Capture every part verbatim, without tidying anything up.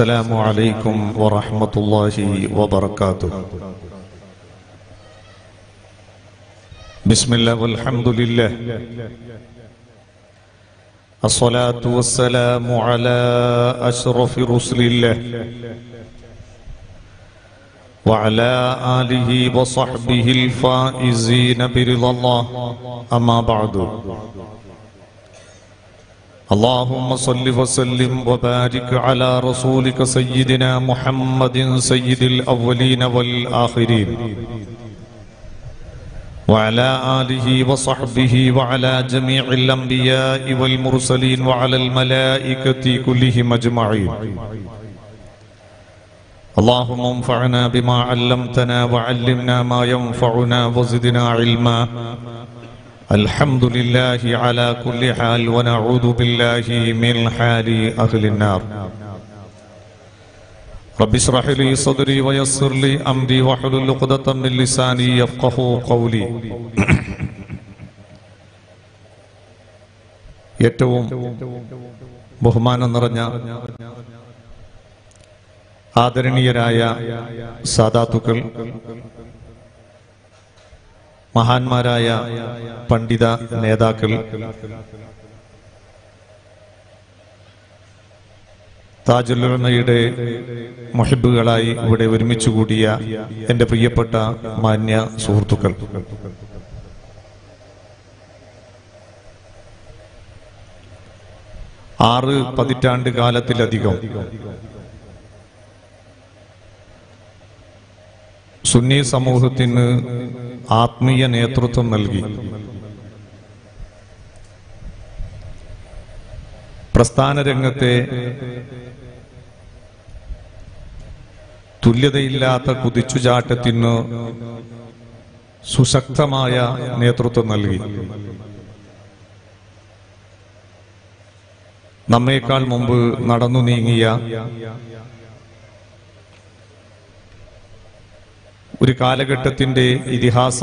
السلام عليكم ورحمة الله وبركاته بسم الله والحمد لله الصلاة والسلام على أشرف رسل الله وعلى آله وصحبه الفائزين برضا الله أما بعد اللهم صل وسلم وبارك على رسولك سيدنا محمد سيد الأولين والآخرين وعلى آله وصحبه وعلى جميع الأنبياء والمرسلين وعلى الملائكة كلهم أجمعين اللهم انفعنا بما علمتنا وعلمنا ما ينفعنا وزدنا علما الحمد لله على كل حال ونعوذ بالله من حال أهل النار رب اشرح لي صدري ويسر لي أمري واحلل عقدة من لساني يفقهوا قولي ഏറ്റവും ബഹുമാനം നിറഞ്ഞ ആദരണീയരായ സാദാത്തുക്കൾ മഹാന്മാരായ പണ്ഡിത നേതാക്കൾ താജുൽ ഉലമയുടെ മുഹിബ്ബുകളായി ഇവിടെ ഒരുമിച്ച് കൂടിയ എൻ്റെ പ്രിയപ്പെട്ട മാന്യ സുഹൃത്തുക്കൾ, ആറ് പതിറ്റാണ്ട് കാലത്തിലധികം സുന്നി സമൂഹത്തിന് ആത്മീയ നേതൃത്വം നൽകി പ്രസ്ഥാന രംഗത്തെ തുല്യതയില്ലാത്ത കുതിച്ചുചാട്ടത്തിന് സുശക്തമായ നേതൃത്വം നൽകി നമ്മേക്കാൾ മുമ്പ് നടന്നു നീങ്ങിയ ഒരു കാലഘട്ടത്തിന്റെ ഇതിഹാസ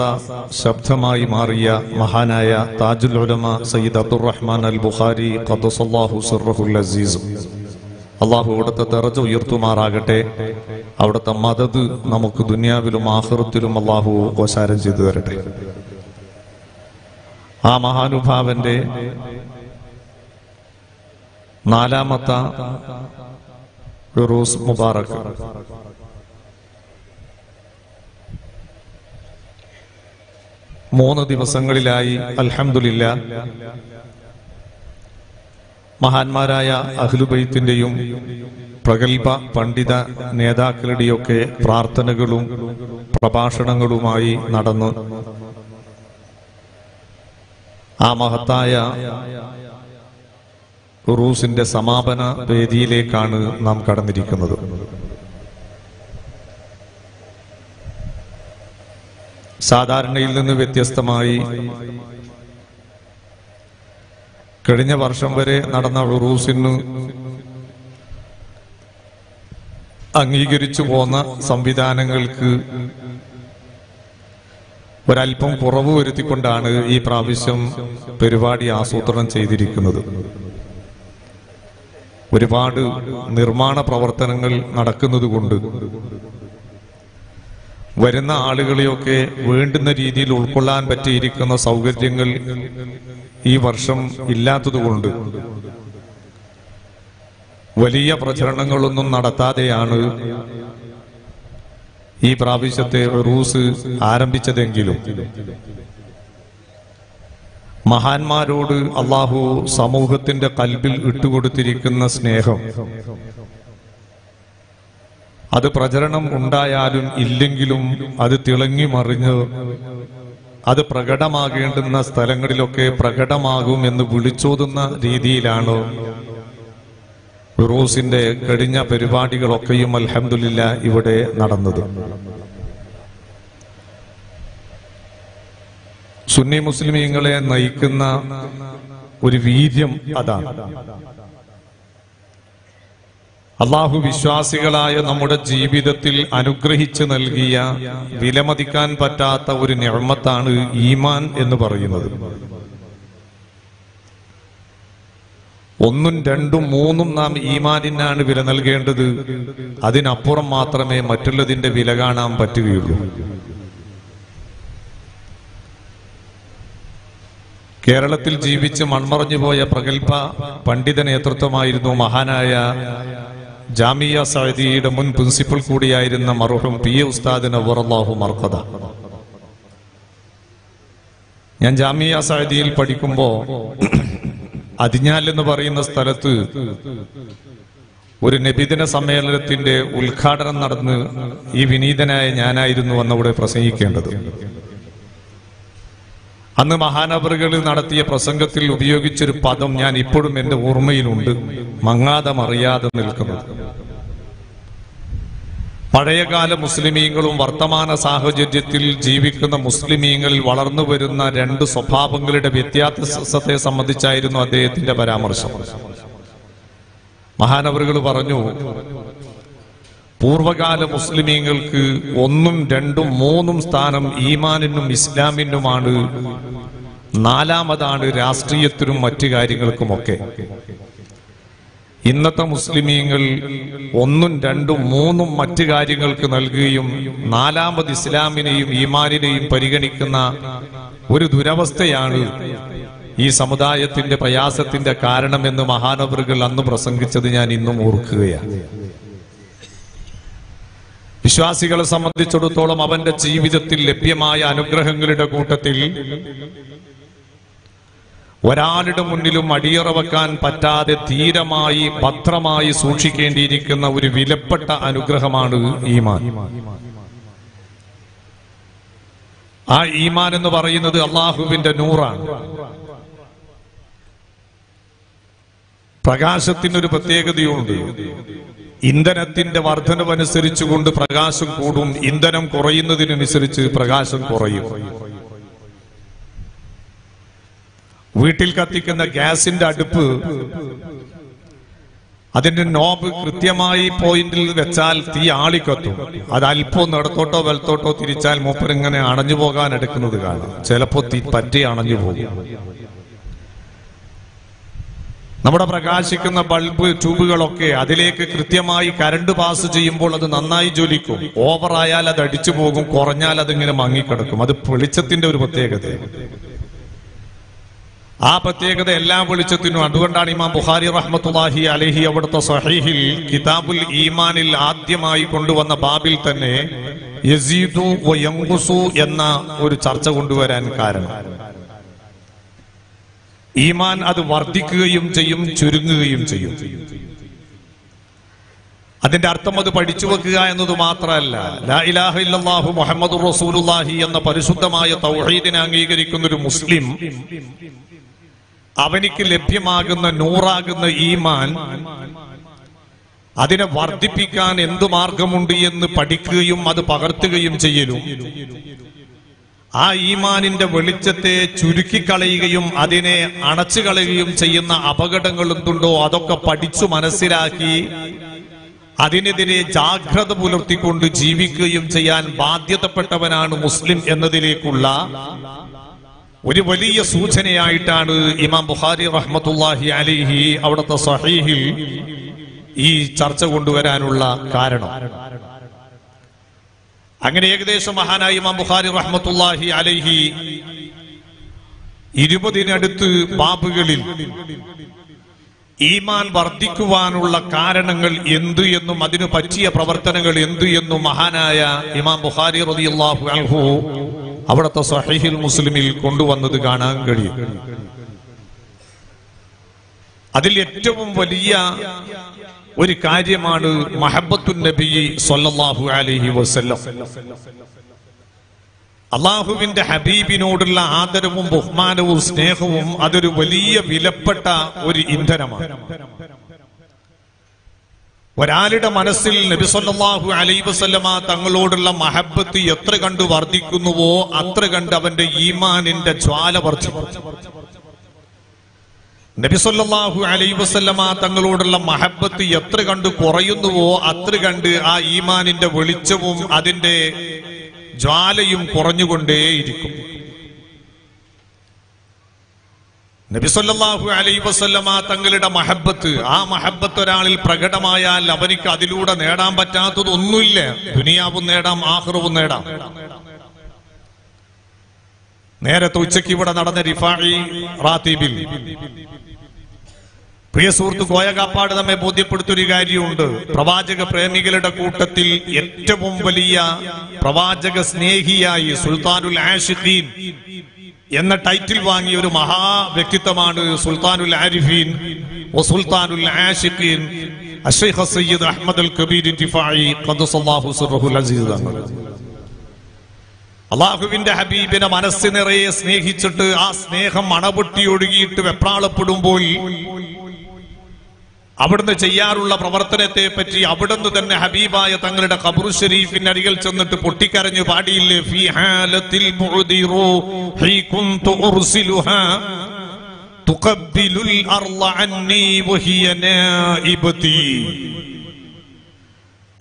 ശബ്ദമായി മാറിയ മഹാനായ താജുൽ ഉലമ സയ്യിദ് അബ്ദുറഹ്മാൻ അൽ ബുഖാരി ഖദ്ദസല്ലാഹു സിർറഹുൽ അസീസ്, അള്ളാഹു അവിടുത്തെ ദറജ ഉയർത്തുമാറാകട്ടെ. അവിടുത്തെ മദദ് നമുക്ക് ദുനിയാവിലും ആഖിറത്തിലും അള്ളാഹു ഓശാരം ചെയ്തു തരട്ടെ. ആ മഹാനുഭാവന്റെ നാലാമത്തെ ഉറൂസ് മുബാറക്, മൂന്ന് ദിവസങ്ങളിലായി അൽഹംദുലില്ലാ മഹാന്മാരായ അഹ്ലുബൈത്തിന്റെയും പ്രഗൽഭ പണ്ഡിത നേതാക്കളുടെയൊക്കെ പ്രാർത്ഥനകളും പ്രഭാഷണങ്ങളുമായി നടന്ന് ആ മഹത്തായ ഉറൂസിന്റെ സമാപന വേദിയിലേക്കാണ് നാം കടന്നിരിക്കുന്നത്. സാധാരണയിൽ നിന്ന് വ്യത്യസ്തമായി കഴിഞ്ഞ വർഷം വരെ നടന്ന ഉറൂസിന് അംഗീകരിച്ചു പോന്ന സംവിധാനങ്ങൾക്ക് ഒരല്പം കുറവ് വരുത്തിക്കൊണ്ടാണ് ഈ പ്രാവശ്യം പരിപാടി ആസൂത്രണം ചെയ്തിരിക്കുന്നത്. ഒരുപാട് നിർമ്മാണ പ്രവർത്തനങ്ങൾ നടക്കുന്നതുകൊണ്ട് വരുന്ന ആളുകളെയൊക്കെ വേണ്ടുന്ന രീതിയിൽ ഉൾക്കൊള്ളാൻ പറ്റിയിരിക്കുന്ന സൗകര്യങ്ങൾ ഈ വർഷം ഇല്ലാത്തതുകൊണ്ട് വലിയ പ്രചരണങ്ങളൊന്നും നടത്താതെയാണ് ഈ പ്രാവശ്യത്തെ ഉറൂസ് ആരംഭിച്ചതെങ്കിലും മഹാന്മാരോട് അള്ളാഹു സമൂഹത്തിന്റെ കൽബിൽ ഇട്ടുകൊടുത്തിരിക്കുന്ന സ്നേഹം, അത് പ്രചരണം ഉണ്ടായാലും ഇല്ലെങ്കിലും അത് തിളങ്ങി മറിഞ്ഞ് അത് പ്രകടമാകേണ്ടുന്ന സ്ഥലങ്ങളിലൊക്കെ പ്രകടമാകും എന്ന് വിളിച്ചോതുന്ന രീതിയിലാണ് ഉറൂസിന്റെ കഴിഞ്ഞ പരിപാടികളൊക്കെയും അൽഹംദുലില്ല ഇവിടെ നടന്നത്. സുന്നി മുസ്ലിമീങ്ങളെ നയിക്കുന്ന ഒരു വീര്യം അതാണ്. അള്ളാഹു വിശ്വാസികളായ നമ്മുടെ ജീവിതത്തിൽ അനുഗ്രഹിച്ചു നൽകിയ വിലമതിക്കാൻ പറ്റാത്ത ഒരു നിഅമത്താണ് ഈമാൻ എന്ന് പറയുന്നത്. ഒന്നും രണ്ടും മൂന്നും നാം ഈമാനിനാണ് വില നൽകേണ്ടത്. അതിനപ്പുറം മാത്രമേ മറ്റുള്ളതിന്റെ വില കാണാൻ പറ്റുകയുള്ളൂ. കേരളത്തിൽ ജീവിച്ച് മൺമറഞ്ഞുപോയ പ്രഗത്ഭ പണ്ഡിത നേതൃത്വമായിരുന്നു മഹാനായ ജാമിയ സഅദിയുടെ മുൻ പ്രിൻസിപ്പൽ കൂടിയായിരുന്ന മർഹൂം പി എ ഉസ്താദ് നവറല്ലാഹു മർഖദ. ഞാൻ ജാമിയ സഅദിയിൽ പഠിക്കുമ്പോൾ അതിഞ്ഞാൽ എന്ന് പറയുന്ന സ്ഥലത്ത് ഒരു നബിദിന സമ്മേളനത്തിന്റെ ഉദ്ഘാടനം നടന്ന് ഈ വിനീതനായ ഞാനായിരുന്നു അന്നവിടെ പ്രസംഗിക്കേണ്ടത്. അന്ന് മഹാനവറുകളിൽ നടത്തിയ പ്രസംഗത്തിൽ ഉപയോഗിച്ചൊരു പദം ഞാൻ ഇപ്പോഴും എൻ്റെ ഓർമ്മയിലുണ്ട്, മങ്ങാതെ മറിയാതെ നിൽക്കുന്നത്. പഴയകാല മുസ്ലിമീങ്ങളും വർത്തമാന സാഹചര്യത്തിൽ ജീവിക്കുന്ന മുസ്ലിമീങ്ങളിൽ വളർന്നു വരുന്ന രണ്ട് സ്വഭാവങ്ങളുടെ വ്യത്യാസത്തെ സംബന്ധിച്ചായിരുന്നു അദ്ദേഹത്തിന്റെ പരാമർശം. മഹാനവറുകൾ പറഞ്ഞു, പൂർവകാല മുസ്ലിമീങ്ങൾക്ക് ഒന്നും രണ്ടും മൂന്നും സ്ഥാനം ഈമാനിനും ഇസ്ലാമിനുമാണ്, നാലാമതാണ് രാഷ്ട്രീയത്തിനും മറ്റു കാര്യങ്ങൾക്കുമൊക്കെ. ഇന്നത്തെ മുസ്ലിമീങ്ങൾ ഒന്നും രണ്ടും മൂന്നും മറ്റു കാര്യങ്ങൾക്ക് നൽകുകയും നാലാമത് ഇസ്ലാമിനെയും ഈമാനിനെയും പരിഗണിക്കുന്ന ഒരു ദുരവസ്ഥയാണ് ഈ സമുദായത്തിന്റെ പ്രയാസത്തിന്റെ കാരണമെന്ന് മഹാനവറുകൾ അന്ന് പ്രസംഗിച്ചത് ഞാൻ ഇന്നും ഓർക്കുകയാണ്. വിശ്വാസികളെ സംബന്ധിച്ചിടത്തോളം അവന്റെ ജീവിതത്തിൽ ലഭ്യമായ അനുഗ്രഹങ്ങളുടെ കൂട്ടത്തിൽ ഒരാളുടെ മുന്നിലും അടിയറ വെക്കാൻ പറ്റാതെ ധീരമായി ഭദ്രമായി സൂക്ഷിക്കേണ്ടിയിരിക്കുന്ന ഒരു വിലപ്പെട്ട അനുഗ്രഹമാണ് ഈമാൻ. ആ ഈമാൻ എന്ന് പറയുന്നത് അള്ളാഹുവിന്റെ നൂറാണ്. പ്രകാശത്തിനൊരു പ്രത്യേകതയുണ്ട്. ഇന്ധനത്തിന്റെ വർധനവനുസരിച്ചുകൊണ്ട് പ്രകാശം കൂടും, ഇന്ധനം കുറയുന്നതിനനുസരിച്ച് പ്രകാശം കുറയും. വീട്ടിൽ കത്തിക്കുന്ന ഗ്യാസിന്റെ അടുപ്പ് അതിന്റെ നോബ് കൃത്യമായി പോയിന്റിൽ വെച്ചാൽ തീ ആളിക്കത്തും. അത് അല്പം നടത്തോട്ടോ വലത്തോട്ടോ തിരിച്ചാൽ മൂപ്പരിങ്ങനെ അണഞ്ഞു പോകാൻ എടുക്കുന്നത് കാണാം. ചിലപ്പോ തീ പറ്റി അണഞ്ഞു പോകും. നമ്മുടെ പ്രകാശിക്കുന്ന ബൾബ് ട്യൂബുകളൊക്കെ അതിലേക്ക് കൃത്യമായി കരണ്ട് പാസ് ചെയ്യുമ്പോൾ അത് നന്നായി ജ്വലിക്കും. ഓവറായാൽ അത് അടിച്ചു പോകും, കുറഞ്ഞാൽ അതിങ്ങനെ മങ്ങിക്കിടക്കും. അത് വെളിച്ചത്തിന്റെ ഒരു പ്രത്യേകത. ആ പ്രത്യേകത എല്ലാ വെളിച്ചത്തിനും. അതുകൊണ്ടാണ് ഇമാം ബുഖാരി റഹ്മത്തുള്ളാഹി അലൈഹി അവിടുത്തെ സഹീഹിൽ കിതാബുൽ ഈമാനിൽ ആദ്യമായി കൊണ്ടുവന്ന ബാബിൽ തന്നെ യസീദു വ യംഖുസു എന്ന ഒരു ചർച്ച കൊണ്ടുവരാൻ കാരണം ഈമാൻ അത് വർദ്ധിക്കുകയും ചെയ്യും, ചുരുങ്ങുകയും ചെയ്യും. അതിന്റെ അർത്ഥം അത് പഠിച്ചു വെക്കുക എന്നത് മാത്രമല്ല, ലാ ഇലാഹ ഇല്ലല്ലാഹു മുഹമ്മദുർ റസൂലുള്ളാഹി എന്ന പരിശുദ്ധമായ തൗഹീദിനെ അംഗീകരിക്കുന്ന ഒരു മുസ്ലിം അവനിക്ക് ലഭ്യമാകുന്ന നൂറാകുന്ന ഈമാൻ അതിനെ വർദ്ധിപ്പിക്കാൻ എന്ത് മാർഗമുണ്ട് എന്ന് പഠിക്കുകയും അത് പകർത്തുകയും ചെയ്യലും ആ ഈമാനിന്റെ വെളിച്ചത്തെ ചുരുക്കിക്കളയുകയും അതിനെ അണച്ചു കളയുകയും ചെയ്യുന്ന അപകടങ്ങൾ എന്തുണ്ടോ അതൊക്കെ പഠിച്ചു മനസ്സിലാക്കി അതിനെതിരെ ജാഗ്രത പുലർത്തിക്കൊണ്ട് ജീവിക്കുകയും ചെയ്യാൻ ബാധ്യതപ്പെട്ടവനാണ് മുസ്ലിം എന്നതിലേക്കുള്ള ഒരു വലിയ സൂചനയായിട്ടാണ് ഇമാം ബുഖാരി റഹ്മത്തുള്ളാഹി അലൈഹി അവിടുത്തെ സഹീഹിൽ ഈ ചർച്ച കൊണ്ടുവരാനുള്ള കാരണം. അങ്ങനെ ഏകദേശം മഹാനായ ഇമാം ബുഖാരി റഹ്മത്തുള്ളാഹി അലൈഹി ഇരുപതിനടുത്ത് ബാബുകളിൽ ഈമാൻ വർദ്ധിക്കുവാനുള്ള കാരണങ്ങൾ എന്തു എന്നും അതിനു പറ്റിയ പ്രവർത്തനങ്ങൾ എന്തു എന്നും മഹാനായ ഇമാം ബുഖാരി റളിയല്ലാഹു അൻഹു അവിടുത്തെ സഹീഹുൽ മുസ്ലിമിൽ കൊണ്ടുവന്നത് കാണാൻ കഴിയും. അതിൽ ഏറ്റവും വലിയ ഒരു കാര്യമാണ് മഹബത്തുൻ നബി സല്ലല്ലാഹു അലൈഹി വസല്ലം. അള്ളാഹുവിന്റെ ഹബീബിനോടുള്ള ആദരവും ബഹുമാനവും സ്നേഹവും അതൊരു വലിയ വിലപ്പെട്ട ഒരു ഇന്ധനമാണ്. ഒരാളുടെ മനസ്സിൽ നബി സല്ലല്ലാഹു അലൈഹി വസല്ലമ തങ്ങളോടുള്ള മഹബത്ത് എത്ര കണ്ട് വർദ്ധിക്കുന്നുവോ അത്ര കണ്ട് അവന്റെ ഈമാനിന്റെ ജ്വാല വർദ്ധിക്കും. നബി സല്ലല്ലാഹു അലൈഹി വസല്ലമ തങ്ങളോടുള്ള മഹബത്ത് എത്ര കണ്ട് കുറയുന്നുവോ അത്ര കണ്ട് ആ ഈമാനിന്റെ വെളിച്ചവും അതിന്റെ ജ്വാലയും കുറഞ്ഞുകൊണ്ടേയിരിക്കും. നബി സല്ലല്ലാഹു അലൈഹി വസല്ലമ തങ്ങളുടെ മഹബത്ത്, ആ മഹബത്ത് ഒരാളിൽ പ്രകടമായാൽ അവനിക്ക് അതിലൂടെ നേടാൻ പറ്റാത്തത് ഒന്നുമില്ല. ദുനിയാവും നേടാം, ആഖിറവും നേടാം. നേരത്തെ ഉച്ചയ്ക്ക് ഇവിടെ നടന്ന റിഫാഇ റാത്തീബിൽ പ്രിയ സുഹൃത്ത് കോയകാപ്പാട് നമ്മെ ബോധ്യപ്പെടുത്തിയൊരു കാര്യമുണ്ട്. പ്രവാചക പ്രേമികളുടെ കൂട്ടത്തിൽ ഏറ്റവും വലിയ പ്രവാചക സ്നേഹിയായി സുൽത്താനുൽ ആശിഖീൻ എന്ന ടൈറ്റിൽ വാങ്ങിയ ഒരു മഹാ വ്യക്തിത്വമാണ് സുൽത്താനുൽ ആരിഫീൻ വ സുൽത്താനുൽ ആശിഖീൻ അശ്ശൈഖ് സയ്യിദ് അഹ്മദ് അൽ കബീർ ഇത്തിഫായി ഖദസല്ലാഹു സിർറഹുൽ അസീസ് തങ്ങൾ. അള്ളാഹുവിന്റെ ഹബീബിനെ മനസ്സ് നിറയെ സ്നേഹിച്ചിട്ട് ആ സ്നേഹം അണപൊട്ടി ഒഴുകിയിട്ട് വെപ്രാളപ്പെടുമ്പോൾ അവിടുന്ന് ചെയ്യാറുള്ള പ്രവർത്തനത്തെ പറ്റി അവിടുന്ന് തന്നെ ഹബീബായ തങ്ങളുടെ ഖബറു ശരീഫിന്റെ അരികിൽ ചെന്നിട്ട് പൊട്ടിക്കരഞ്ഞു പാടിയില്ലേ, ഫീ ഹാലത്തിൽ മുഅ്ദിറു ഹീ കുന്തു ഉർസിലുഹാ തുഖബ്ബിലുൽ അർള അന്നി വഹിയ നായിബതി.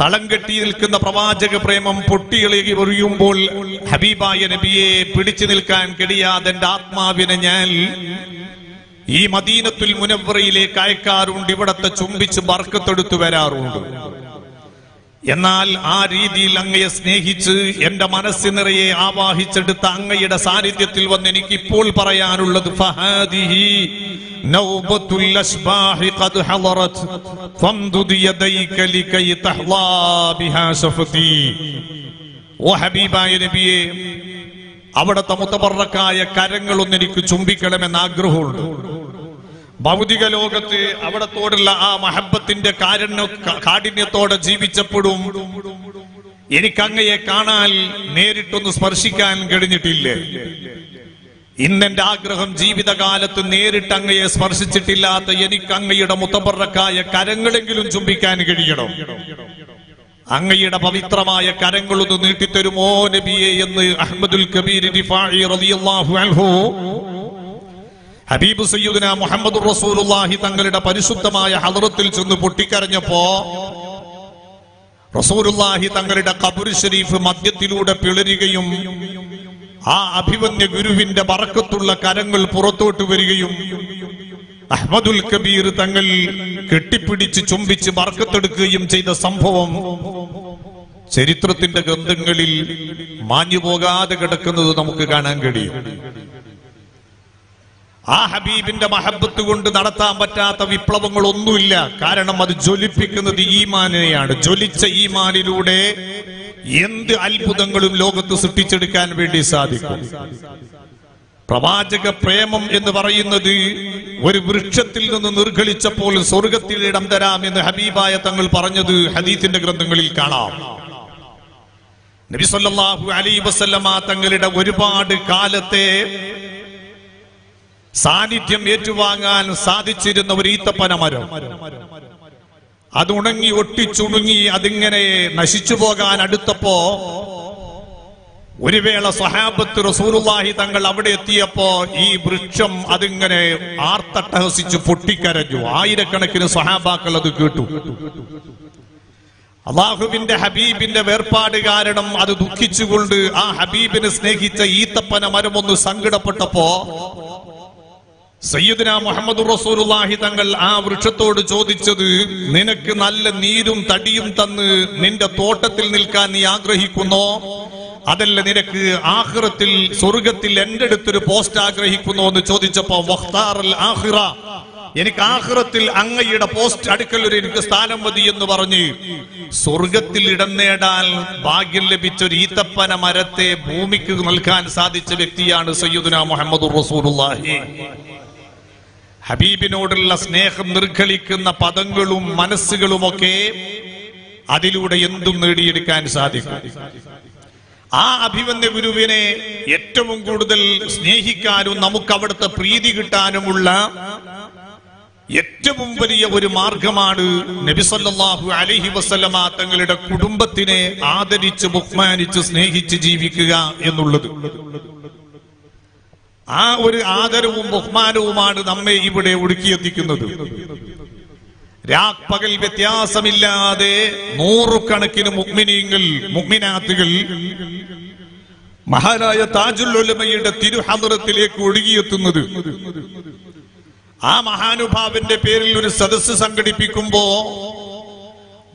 തളം കെട്ടി നിൽക്കുന്ന പ്രവാചക പ്രേമം പൊട്ടിയിളകി ഒറിയുമ്പോൾ ഹബീബായ നബിയെ പിടിച്ചു നിൽക്കാൻ കഴിയാതെ എന്റെ ആത്മാവിനെ ഞാൻ ഈ മദീനത്തുൽ മുനവ്വറയിലേക്ക് അയക്കാറുണ്ട്, ഇവിടത്തെ ചുംബിച്ച് ബർക്കത്തെടുത്തു വരാറുണ്ട്. എന്നാൽ ആ രീതിയിൽ അങ്ങയെ സ്നേഹിച്ച് എന്റെ മനസ്സ് നിറയെ ആവാഹിച്ചെടുത്ത അങ്ങയുടെ സാന്നിധ്യത്തിൽ വന്ന് എനിക്ക് ഇപ്പോൾ പറയാനുള്ളത് അവിടത്തെ മുത്തബറക്കായ കരങ്ങളൊന്ന് എനിക്ക് ചുംബിക്കണമെന്ന് ആഗ്രഹമുണ്ട്. ഭൗതിക ലോകത്ത് അവിടത്തോടുള്ള ആ മഹബത്തിന്റെ കാരുണ്യ കാഠിന്യത്തോടെ ജീവിച്ചപ്പോഴും എനിക്കങ്ങയെ കാണാൻ നേരിട്ടൊന്ന് സ്പർശിക്കാൻ കഴിഞ്ഞിട്ടില്ല. ഇന്നെന്റെ ആഗ്രഹം ജീവിതകാലത്ത് നേരിട്ട് അങ്ങയെ സ്പർശിച്ചിട്ടില്ലാത്ത എനിക്കങ്ങയുടെ മുത്തബറക്കായ കരങ്ങളെങ്കിലും ചുംബിക്കാൻ കഴിയണം. അങ്ങയുടെ പവിത്രമായ കരങ്ങളൊന്ന് നീട്ടിത്തരുമോ നബിയെ എന്ന് അഹ്മദുൽ കബീർ ദിഫാഇ റളിയല്ലാഹു അൻഹു ഹബീബ് സയ്യിദുനാ മുഹമ്മദ് റസൂലുള്ളാഹി തങ്ങളുടെ പരിശുദ്ധമായ ഹദ്റത്തിൽ ചെന്ന് പൊട്ടിക്കരഞ്ഞപ്പോ റസൂലുള്ളാഹി തങ്ങളുടെ ഖബർ ശരീഫ് മധ്യത്തിലൂടെ പിളരുകയും ആ അഭിവന്യ ഗുരുവിന്റെ ബർക്കത്തുള്ള കരങ്ങൾ പുറത്തോട്ട് വരികയും അഹ്മദുൽ കബീർ തങ്ങൾ കെട്ടിപ്പിടിച്ച് ചുംബിച്ച് ബർക്കത്തെടുക്കുകയും ചെയ്ത സംഭവം ചരിത്രത്തിന്റെ ഗ്രന്ഥങ്ങളിൽ മാഞ്ഞു പോകാതെ കിടക്കുന്നത് നമുക്ക് കാണാൻ കഴിയും. ആ ഹബീബിന്റെ മഹബത്ത് കൊണ്ട് നടത്താൻ പറ്റാത്ത വിപ്ലവങ്ങൾ ഒന്നുമില്ല. കാരണം അത് ജ്വലിപ്പിക്കുന്നത് ഈമാനിനെയാണ്. ജ്വലിച്ച ഈമാനിലൂടെ എന്ത് അത്ഭുതങ്ങളും ലോകത്ത് സൃഷ്ടിച്ചെടുക്കാൻ വേണ്ടി സാധിക്കും. പ്രവാചക പ്രേമം എന്ന് പറയുന്നത് ഒരു വൃക്ഷത്തിൽ നിന്ന് നിർഗളിച്ചപ്പോൾ സ്വർഗത്തിൽ ഇടം തരാം എന്ന് ഹബീബായ തങ്ങൾ പറഞ്ഞത് ഹദീത്തിന്റെ ഗ്രന്ഥങ്ങളിൽ കാണാം. നബി സല്ലല്ലാഹു അലൈഹി വസല്ലമ തങ്ങളുടെ ഒരുപാട് കാലത്തെ സാന്നിധ്യം ഏറ്റുവാങ്ങാൻ സാധിച്ചിരുന്ന ഒരു ഈത്തപ്പന മരം അത് ഉണങ്ങി ഒട്ടിച്ചുണങ്ങി അതിങ്ങനെ നശിച്ചു പോകാൻ അടുത്തപ്പോ ഒരു വേള സ്വഹാബത്ത് റസൂലുള്ളാഹി തങ്ങൾ അവിടെ എത്തിയപ്പോ ഈ വൃക്ഷം അതിങ്ങനെ ആർത്തട്ടഹസിച്ച് പൊട്ടിക്കരഞ്ഞു. ആയിരക്കണക്കിന് സ്വഹാബാക്കൾ അത് കേട്ടു. അള്ളാഹുവിന്റെ ഹബീബിന്റെ വേർപാട് കാരണം അത് ദുഃഖിച്ചുകൊണ്ട് ആ ഹബീബിനെ സ്നേഹിച്ച ഈത്തപ്പന മരമൊന്ന് സങ്കടപ്പെട്ടപ്പോ സയ്യിദ്നാ മുഹമ്മദ് റസൂലുള്ളാഹി തങ്ങൾ ആ വൃക്ഷത്തോട് ചോദിച്ചത്, നിനക്ക് നല്ല നീരും തടിയും തന്ന് നിന്റെ തോട്ടത്തിൽ നിൽക്കാൻ നീ ആഗ്രഹിക്കുന്നോ, അതല്ല നിനക്ക് ആഖിറത്തിൽ സ്വർഗത്തിൽ എന്റെ അടുത്തൊരു പോസ്റ്റ് ആഗ്രഹിക്കുന്നു എന്ന് ചോദിച്ചപ്പോ വഖ്താറൽ ആഖിറ, എനിക്ക് ആഖിറത്തിൽ അങ്ങയുടെ പോസ്റ്റ് അടുക്കലൊരു എനിക്ക് സ്ഥാനം മതി എന്ന് പറഞ്ഞ് സ്വർഗത്തിൽ ഇടം നേടാൻ ഭാഗ്യം ലഭിച്ച ഒരു ഈത്തപ്പന മരത്തെ ഭൂമിക്ക് നൽകാൻ സാധിച്ച വ്യക്തിയാണ് സയ്യിദുനാ മുഹമ്മദ് റസൂലുള്ളാഹി. ഹബീബിനോടുള്ള സ്നേഹം നിർഗളിക്കുന്ന പദങ്ങളും മനസ്സുകളുമൊക്കെ അതിലൂടെ എന്തും നേടിയെടുക്കാൻ സാധിക്കും. ആ അഭിവന്യ ഗുരുവിനെ ഏറ്റവും കൂടുതൽ സ്നേഹിക്കാനും നമുക്ക് അവിടുത്തെ പ്രീതി കിട്ടാനുമുള്ള ഏറ്റവും വലിയ ഒരു മാർഗമാണ് നബി സല്ലല്ലാഹു അലൈഹി വസല്ലമ തങ്ങളുടെ കുടുംബത്തിനെ ആദരിച്ച് ബഹുമാനിച്ച് സ്നേഹിച്ച് ജീവിക്കുക എന്നുള്ളത്. ആ ഒരു ആദരവും ബഹുമാനവുമാണ് നമ്മെ ഇവിടെ ഒഴുക്കിയെത്തിക്കുന്നത്. രാത് പകൽ വ്യത്യാസമില്ലാതെ നൂറുകണക്കിന് മുഅ്മിനീങ്ങൾ മുഅ്മിനാത്തുകൾ മഹാനായ താജുൽ ഉലമയുടെ തിരുഹദറത്തിലേക്ക് ഒഴുകിയെത്തുന്നത്. ആ മഹാനുഭാവന്റെ പേരിൽ ഒരു സദസ്സ് സംഘടിപ്പിക്കുമ്പോ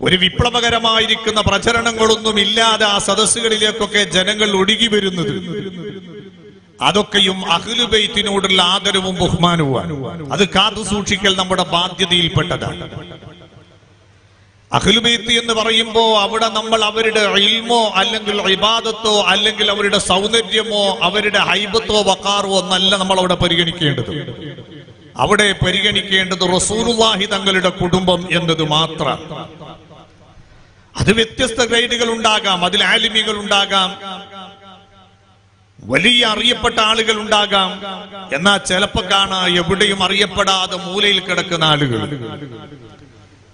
ഒരു വിപ്ലവകരമായിരിക്കുന്ന പ്രചരണങ്ങളൊന്നുമില്ലാതെ ആ സദസ്സുകളിലേക്കൊക്കെ ജനങ്ങൾ ഒഴുകി വരുന്നത് അതൊക്കെയും അഹ്ലുബൈത്തിനോടുള്ള ആദരവും ബഹുമാനവുമാണ്. അത് കാത്തു സൂക്ഷിക്കൽ നമ്മുടെ ബാധ്യതയിൽപ്പെട്ടതാണ്. അഹ്ലുബൈത്ത് എന്ന് പറയുമ്പോ അവിടെ നമ്മൾ അവരുടെ ഇൽമോ അല്ലെങ്കിൽ ഇബാദത്തോ അല്ലെങ്കിൽ അവരുടെ സൗന്ദര്യമോ അവരുടെ ഹൈബത്തോ വഖാറോ ഒന്നല്ല നമ്മൾ അവിടെ പരിഗണിക്കേണ്ടത്. അവിടെ പരിഗണിക്കേണ്ടത് റസൂലുള്ളാഹി തങ്ങളുടെ കുടുംബം എന്നത് മാത്രം. അത് വ്യത്യസ്ത ഗ്രേഡുകൾ ഉണ്ടാകാം, അതിൽ ആലിമികൾ ഉണ്ടാകാം, വലിയ അറിയപ്പെട്ട ആളുകൾ ഉണ്ടാകാം. എന്നാൽ ചിലപ്പോ കാണാം എവിടെയും അറിയപ്പെടാതെ മൂലയിൽ കിടക്കുന്ന ആളുകൾ.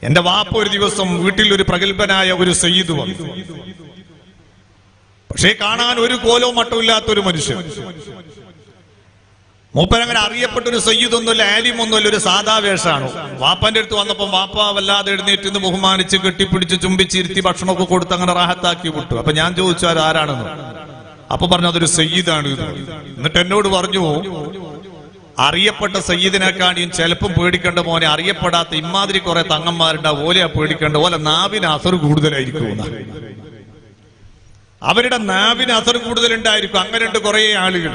എന്റെ വാപ്പ ഒരു ദിവസം വീട്ടിൽ ഒരു പ്രഗത്ഭനായ ഒരു സയ്യിദ് വന്നു. പക്ഷേ കാണാൻ ഒരു കോലോ മട്ടോ ഇല്ലാത്ത ഒരു മനുഷ്യൻ. മൂപ്പരങ്ങനെ അറിയപ്പെട്ട ഒരു സയ്യിദ് ഒന്നുമില്ല, ആലിം ഒന്നുമില്ല, ഒരു സാധാ വേഷമാണ്. വാപ്പാന്റെ അടുത്ത് വന്നപ്പം വാപ്പ വല്ലാതെ എഴുന്നേറ്റ് നിന്ന് ബഹുമാനിച്ച് കെട്ടിപ്പിടിച്ച് ചുംബിച്ചിരുത്തി ഭക്ഷണമൊക്കെ കൊടുത്ത് അങ്ങനെ റാഹത്താക്കി വിട്ടു. അപ്പൊ ഞാൻ ചോദിച്ചു അത് ആരാണെന്ന്. അപ്പൊ പറഞ്ഞു അതൊരു സയ്യിദാണ്. എന്നിട്ട് എന്നോട് പറഞ്ഞു, അറിയപ്പെട്ട സയ്യിദിനെക്കാണിയും ചിലപ്പം പേടിക്കേണ്ട മോനെ, അറിയപ്പെടാത്ത ഇമാതിരി കുറെ തങ്ങന്മാരുണ്ട്, ഓലെയാ പേടിക്കേണ്ട, ഓല നാവിന് അസർ കൂടുതലായിരിക്കും, അവരുടെ നാവിന് അസർ കൂടുതലുണ്ടായിരിക്കും. അങ്ങനെയുണ്ട് കുറെ ആളുകൾ.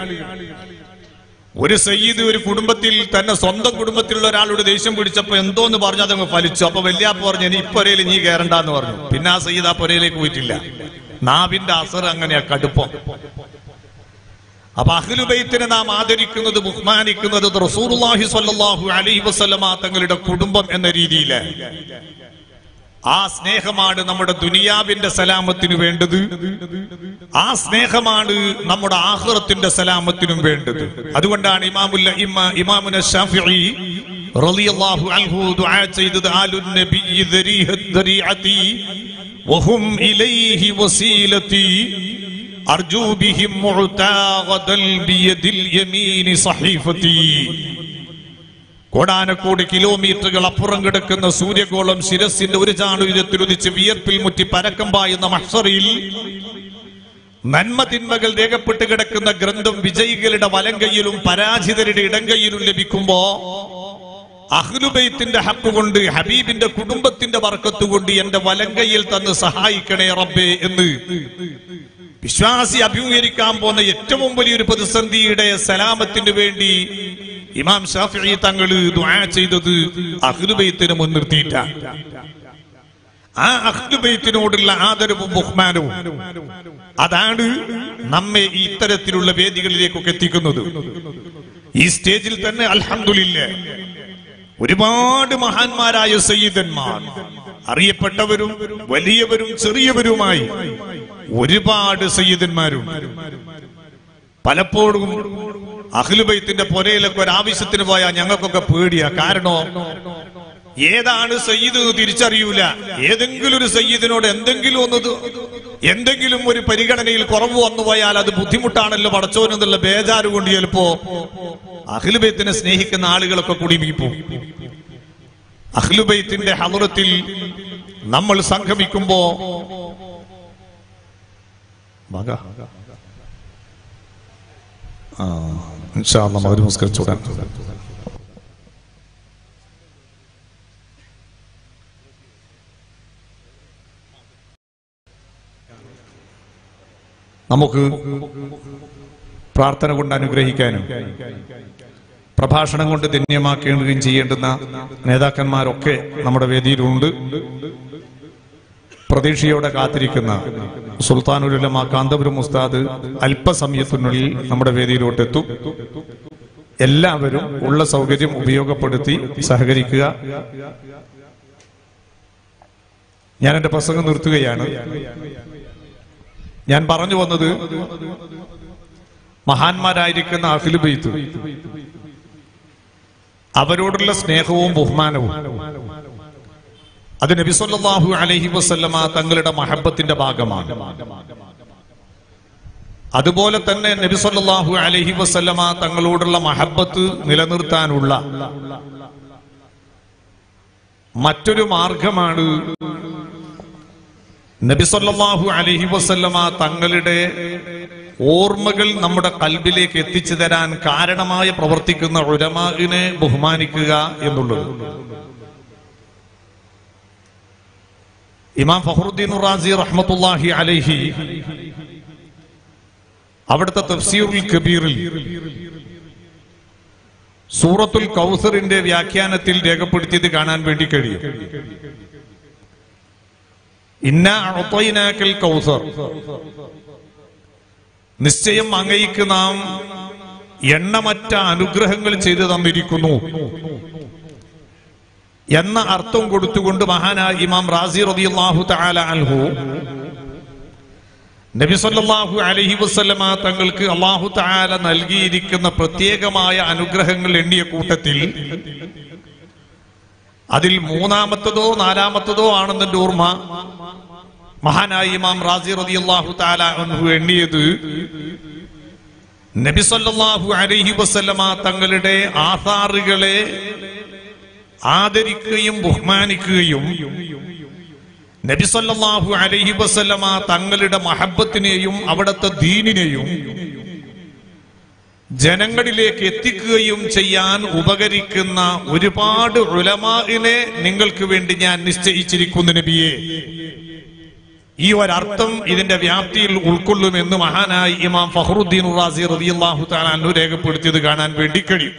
ഒരു സയ്യിദ് ഒരു കുടുംബത്തിൽ തന്നെ സ്വന്തം കുടുംബത്തിലുള്ള ഒരാളോട് ദേഷ്യം പിടിച്ചപ്പോ എന്തോന്ന് പറഞ്ഞു അതങ്ങ് ഫലിച്ചു. അപ്പൊ വല്യാപ്പ പറഞ്ഞു ഇനി ഇപ്പൊരയിൽ നീ കയറണ്ടെന്ന് പറഞ്ഞു. പിന്നെ ആ സയ്യിദ് ആ പൊരയിലേക്ക് പോയിട്ടില്ല. നാവിന്റെ അസർ അങ്ങനെയാ കടുപ്പം. അപ്പൊ അഹ്ലുബൈത്തിനെ നാം ആദരിക്കുന്നത് ബഹുമാനിക്കുന്നത് റസൂലുള്ളാഹി സ്വല്ലല്ലാഹു അലൈഹി വസല്ലമ തങ്ങളുടെ കുടുംബം എന്ന രീതിയില്. ആ സ്നേഹമാണ് നമ്മുടെ ദുനിയാവിന്റെ സലാമത്തിനു വേണ്ടത്. ആ സ്നേഹമാണ് നമ്മുടെ ആഖിറത്തിന്റെ സലാമത്തിനും വേണ്ടത്. അതുകൊണ്ടാണ് ഇമാമുൽ അഇമ്മ ഇമാമുന ശാഫിഈ റളിയല്ലാഹു അൻഹു ദുആ ചെയ്തത് ആലുൻ നബി ദരീഹത് ദരീഅതി വഹും ഇലൈഹി വസീലതി അർജു ബിഹിം മുഅതാഖദൽ ബിയദിൽ യമീനി സഹീഫതി. കോടാനക്കോടി കിലോമീറ്ററുകൾ അപ്പുറം കിടക്കുന്ന സൂര്യഗോളം ശിരസിന്റെ ഒരു ചാണുര്യത്തിലുദിച്ച് വിയർപ്പിൽ മുറ്റി പരക്കം പായുന്ന മഹ്സറിൽ നന്മ തിന്മകൾ രേഖപ്പെട്ട് കിടക്കുന്ന ഗ്രന്ഥം വിജയികളുടെ വലങ്കയിലും പരാജിതരുടെ ഇടങ്കയിലും ലഭിക്കുമ്പോ അഹ്ലുബൈത്തിന്റെ ഹക്ക് കൊണ്ട് ഹബീബിന്റെ കുടുംബത്തിന്റെ വർക്കത്തുകൊണ്ട് എന്റെ വലങ്കയിൽ തന്ന് സഹായിക്കണേ റബ്ബേ എന്ന് വിശ്വാസി അഭിമുഖീകരിക്കാൻ പോകുന്ന ഏറ്റവും വലിയൊരു പ്രതിസന്ധിയുടെ സലാമത്തിന് വേണ്ടി ഇമാം ഷാഫിഈ തങ്ങൾ ദുആ ചെയ്തത് അഹ്ലുബൈത്തിനെ മുൻനിർത്തിയിട്ടാണ്. ആ അഹ്ലുബൈത്തിനോടുള്ള ആദരവും ബഹുമാനവും അതാണ് നമ്മെ ഈ ഇത്തരത്തിലുള്ള വേദികളിലേക്കൊക്കെ എത്തിക്കുന്നത്. ഈ സ്റ്റേജിൽ തന്നെ അൽഹംദുലില്ലാ ഒരുപാട് മഹാന്മാരായ സയ്യിദന്മാർ, അറിയപ്പെട്ടവരും വലിയവരും ചെറിയവരുമായി ഒരുപാട് സയ്യിദന്മാരും. പലപ്പോഴും അഹ്ലുബൈത്തിന്റെ പൊരയിലൊക്കെ ഒരാവശ്യത്തിന് പോയാൽ ഞങ്ങൾക്കൊക്കെ പേടിയാ. കാരണോ ഏതാണ് സയ്യിദ് എന്ന് തിരിച്ചറിയൂല. ഏതെങ്കിലും ഒരു സയ്യിദിനോട് എന്തെങ്കിലും ഒന്നത് എന്തെങ്കിലും ഒരു പരിഗണനയിൽ കുറവ് വന്നു പോയാൽ അത് ബുദ്ധിമുട്ടാണല്ലോ പടച്ചോനെന്നുള്ള ബേജാറ് കൊണ്ട് ചിലപ്പോ അഹ്ലുബൈത്തിനെ സ്നേഹിക്കുന്ന ആളുകളൊക്കെ കുടുങ്ങിപ്പോ. അഹ്ലുബൈത്തിന്റെ ഹളറത്തിൽ നമ്മൾ സംഗമിക്കുമ്പോ നമുക്ക് പ്രാർത്ഥന കൊണ്ട് അനുഗ്രഹിക്കാനും പ്രഭാഷണം കൊണ്ട് ധന്യമാക്കുകയും ചെയ്യേണ്ടുന്ന നേതാക്കന്മാരൊക്കെ നമ്മുടെ വേദിയിലുണ്ട്. പ്രതീക്ഷയോടെ കാത്തിരിക്കുന്ന സുൽത്താനുൽ ഉലമ കാന്തപുരം ഉസ്താദ് അല്പസമയത്തിനുള്ളിൽ നമ്മുടെ വേദിയിലോട്ടെത്തും. എല്ലാവരും ഉള്ള സൗകര്യം ഉപയോഗപ്പെടുത്തി സഹകരിക്കുക. ഞാൻ എന്റെ പ്രസംഗം നിർത്തുകയാണ്. ഞാൻ പറഞ്ഞു വന്നത് മഹാന്മാരായിരിക്കുന്ന അഹ്ലുബൈത്ത് അവരോടുള്ള സ്നേഹവും ബഹുമാനവും അത് നബി സല്ലല്ലാഹു അലൈഹി വസല്ലമ തങ്ങളുടെ മഹബ്ബത്തിന്റെ ഭാഗമാണ്. അതുപോലെ തന്നെ നബി സല്ലല്ലാഹു അലൈഹി വസല്ലമ തങ്ങളോടുള്ള മഹബ്ബത്ത് നിലനിർത്താനുള്ള മറ്റൊരു മാർഗമാണ് നബി സല്ലല്ലാഹു അലൈഹി വസല്ലമ തങ്ങളുടെ ഓർമ്മകൾ നമ്മുടെ കൽബിലേക്ക് എത്തിച്ചു തരാൻ കാരണമായി പ്രവർത്തിക്കുന്ന ഉലമാഇനെ ബഹുമാനിക്കുക എന്നുള്ളത്. ഇമാം ഫഖ്റുദ്ദീൻ റാസി റഹ്മത്തുള്ളാഹി അലൈഹി അവിടുത്തെ തഫ്സീറുൽ കബീറിൽ സൂറത്തുൽ കൗസറിന്റെ വ്യാഖ്യാനത്തിൽ രേഖപ്പെടുത്തിയത് കാണാൻ വേണ്ടി കഴിയും. ഇന്നാ അഅ്തൈനാകൽ കൗസർ, നിശ്ചയം അങ്ങയ്ക്ക് നാം എണ്ണമറ്റ അനുഗ്രഹങ്ങൾ ചെയ്തു തന്നിരിക്കുന്നു എന്ന അർത്ഥം കൊടുത്തുകൊണ്ട് മഹാനായ ഇമാം റാസി റളിയല്ലാഹു തആല അൻഹു നബി സല്ലല്ലാഹു അലൈഹി വസല്ലമ തങ്ങൾക്ക് അല്ലാഹു തആല നൽകിയിരിക്കുന്ന പ്രത്യേകമായ അനുഗ്രഹങ്ങൾ എണ്ണിയ കൂട്ടത്തിൽ അതിൽ മൂന്നാമത്തതോ നാലാമത്തതോ ആണെന്നതിന്റെ ഓർമ്മ മഹാനായ ഇമാം റാസി റളിയല്ലാഹു തആല അൻഹു എണ്ണിയത് നബി സല്ലല്ലാഹു അലൈഹി വസല്ലമ തങ്ങളുടെ ആസാറുകളെ ആദരിക്കുകയും ബഹുമാനിക്കുകയും നബി സല്ലല്ലാഹു അലൈഹി വസല്ലമ തങ്ങളുടെ മഹബത്തിനെയും അവിടുത്തെ ദീനിനെയും ജനങ്ങളിലേക്ക് എത്തിക്കുകയും ചെയ്യാൻ ഉപകരിക്കുന്ന ഒരുപാട് ഉലമാഇനെ നിങ്ങൾക്ക് വേണ്ടി ഞാൻ നിശ്ചയിച്ചിരിക്കുന്നു നബിയെ. ഈ ഒരർത്ഥം ഇതിന്റെ വ്യാപ്തിയിൽ ഉൾക്കൊള്ളുമെന്ന് മഹാനായി ഇമാം ഫഖ്റുദ്ദീൻ റാസി റളിയല്ലാഹു തആല അൻഹു രേഖപ്പെടുത്തിയത് കാണാൻ വേണ്ടി കഴിയും.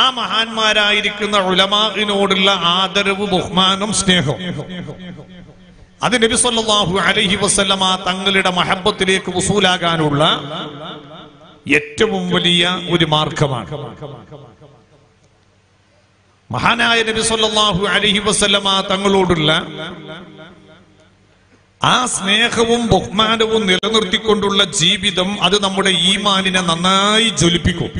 ആ മഹാന്മാരായിരിക്കുന്ന ഉലമാഇനോടുള്ള ആദരവ്, ബഹുമാനം, സ്നേഹം അത് നബി സല്ലല്ലാഹു അലൈഹി വസല്ലമ തങ്ങളുടെ മഹബത്തിലേക്ക് വസൂലാകാനുള്ള ഏറ്റവും വലിയ ഒരു മാർഗമാണ്. മഹാനായ നബി സല്ലല്ലാഹു അലൈഹി വസല്ലമ തങ്ങളോടുള്ള ആ സ്നേഹവും ബഹുമാനവും നിലനിർത്തിക്കൊണ്ടുള്ള ജീവിതം അത് നമ്മുടെ ഈമാനിനെ നന്നായി ജ്വലിപ്പിക്കും.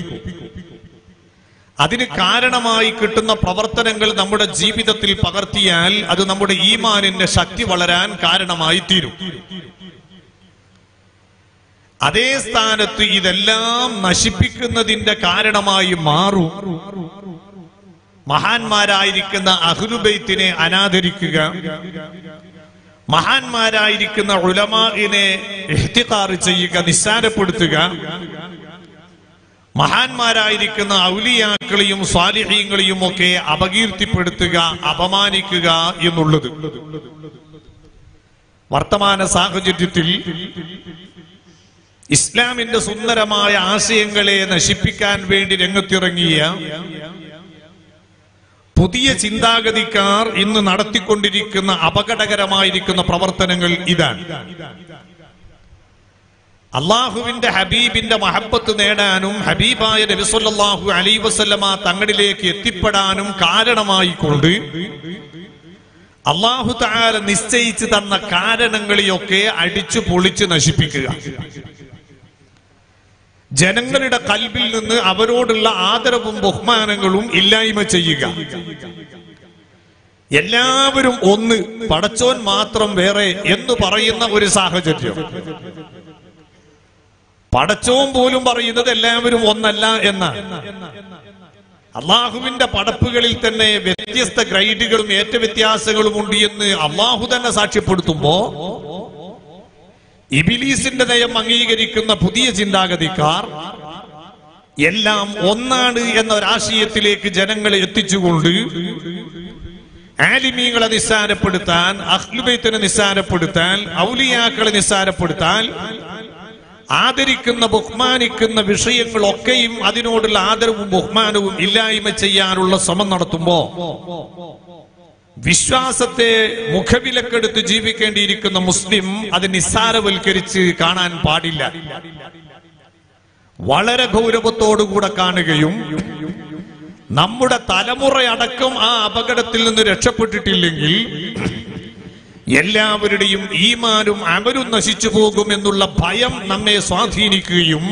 അതിന് കാരണമായി കിട്ടുന്ന പ്രവർത്തനങ്ങൾ നമ്മുടെ ജീവിതത്തിൽ പകർത്തിയാൽ അത് നമ്മുടെ ഈമാനിന്റെ ശക്തി വളരാൻ കാരണമായി തീരും. അതേ സ്ഥാനത്ത് ഇതെല്ലാം നശിപ്പിക്കുന്നതിന്റെ കാരണമായി മാറും മഹാന്മാരായിരിക്കുന്ന അഹ്ലുബൈത്തിനെ അനാദരിക്കുക, മഹാന്മാരായിരിക്കുന്ന ഉലമാഇനെ ഇഹ്തികാർ ചെയ്യുക, നിസ്സാരപ്പെടുത്തുക, മഹാന്മാരായിരിക്കുന്ന ഔലിയാക്കളെയും സാലിഹീങ്ങളെയും ഒക്കെ അപകീർത്തിപ്പെടുത്തുക, അപമാനിക്കുക എന്നുള്ളത്. വർത്തമാന സാഹചര്യത്തിൽ ഇസ്ലാമിന്റെ സുന്ദരമായ ആശയങ്ങളെ നശിപ്പിക്കാൻ വേണ്ടി രംഗത്തിറങ്ങിയ പുതിയ ചിന്താഗതിക്കാർ ഇന്ന് നടത്തിക്കൊണ്ടിരിക്കുന്ന അപകടകരമായിരിക്കുന്ന പ്രവർത്തനങ്ങൾ ഇതാണ്. അള്ളാഹുവിന്റെ ഹബീബിന്റെ മഹബത്ത് നേടാനും ഹബീബായ നബി സല്ലല്ലാഹു അലൈഹി വസല്ലമ തങ്ങളിലേക്ക് എത്തിപ്പെടാനും കാരണമായിക്കൊണ്ട് അള്ളാഹു തആല നിശ്ചയിച്ചു തന്ന കാരണങ്ങളെയൊക്കെ അടിച്ചു പൊളിച്ച് നശിപ്പിക്കുക, ജനങ്ങളുടെ കൽബിൽ നിന്ന് അവരോടുള്ള ആദരവും ബഹുമാനങ്ങളും ഇല്ലായ്മ ചെയ്യുക. എല്ലാവരും ഒന്ന്, പടച്ചോൻ മാത്രം വേറെ എന്ന് പറയുന്ന ഒരു സാഹചര്യം. പടച്ചവും പോലും പറയുന്നത് എല്ലാവരും ഒന്നല്ല എന്നാണ്. അള്ളാഹുവിന്റെ പടപ്പുകളിൽ തന്നെ വ്യത്യസ്ത ഗ്രൈഡുകളും ഏറ്റവ്യത്യാസങ്ങളും ഉണ്ട് എന്ന് അള്ളാഹു തന്നെ സാക്ഷ്യപ്പെടുത്തുമ്പോ ഇബിലീസിന്റെ നയം അംഗീകരിക്കുന്ന പുതിയ ചിന്താഗതിക്കാർ എല്ലാം ഒന്നാണ് എന്ന ഒരാശയത്തിലേക്ക് ജനങ്ങളെ എത്തിച്ചുകൊണ്ട് ആലിമീങ്ങളെ നിസ്സാരപ്പെടുത്താൻ, അഹ്ലുബൈത്തിനെ നിസ്സാരപ്പെടുത്താൻ, ഔലിയാക്കളെ നിസ്സാരപ്പെടുത്താൻ, ആദരിക്കുന്ന ബഹുമാനിക്കുന്ന വിഷയങ്ങളൊക്കെയും അതിനോടുള്ള ആദരവും ബഹുമാനവും ഇല്ലായ്മ ചെയ്യാനുള്ള ശ്രമം നടത്തുമ്പോ വിശ്വാസത്തെ മുഖവിലക്കെടുത്ത് ജീവിക്കേണ്ടിയിരിക്കുന്ന മുസ്ലിം അത് നിസ്സാരവൽക്കരിച്ച് കാണാൻ പാടില്ല. വളരെ ഗൗരവത്തോടുകൂടെ കാണുകയും നമ്മുടെ തലമുറയടക്കം ആ അപകടത്തിൽ നിന്ന് രക്ഷപ്പെട്ടിട്ടില്ലെങ്കിൽ എല്ലാവരുടെയും ഈമാനും അമലും നശിച്ചു പോകുമെന്നുള്ള ഭയം നമ്മെ സ്വാധീനിക്കുകയും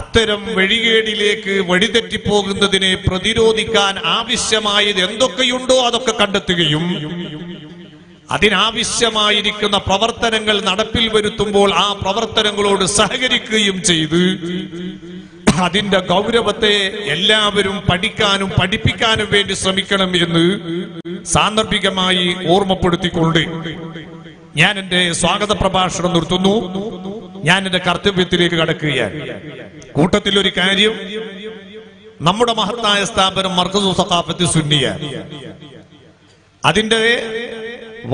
അത്തരം വഴികേടിലേക്ക് വഴിതെറ്റിപ്പോകുന്നതിനെ പ്രതിരോധിക്കാൻ ആവശ്യമായത് എന്തൊക്കെയുണ്ടോ അതൊക്കെ കണ്ടെത്തുകയും അതിനാവശ്യമായിരിക്കുന്ന പ്രവർത്തനങ്ങൾ നടപ്പിൽ വരുത്തുമ്പോൾ ആ പ്രവർത്തനങ്ങളോട് സഹകരിക്കുകയും ചെയ്ത് അതിന്റെ ഗൗരവത്തെ എല്ലാവരും പഠിക്കാനും പഠിപ്പിക്കാനും വേണ്ടി ശ്രമിക്കണം എന്ന് സാന്ദർഭികമായി ഓർമ്മപ്പെടുത്തിക്കൊണ്ട് ഞാൻ എന്റെ സ്വാഗത പ്രഭാഷണം നിർത്തുന്നു. ഞാൻ എന്റെ കർത്തവ്യത്തിലേക്ക് കടക്കുകയാണ്. കൂട്ടത്തിൽ ഒരു കാര്യം, നമ്മുടെ മഹത്തായ സ്ഥാപനം മർകസു സഖാഫത്ത് സുന്നിയ, അതിന്റെ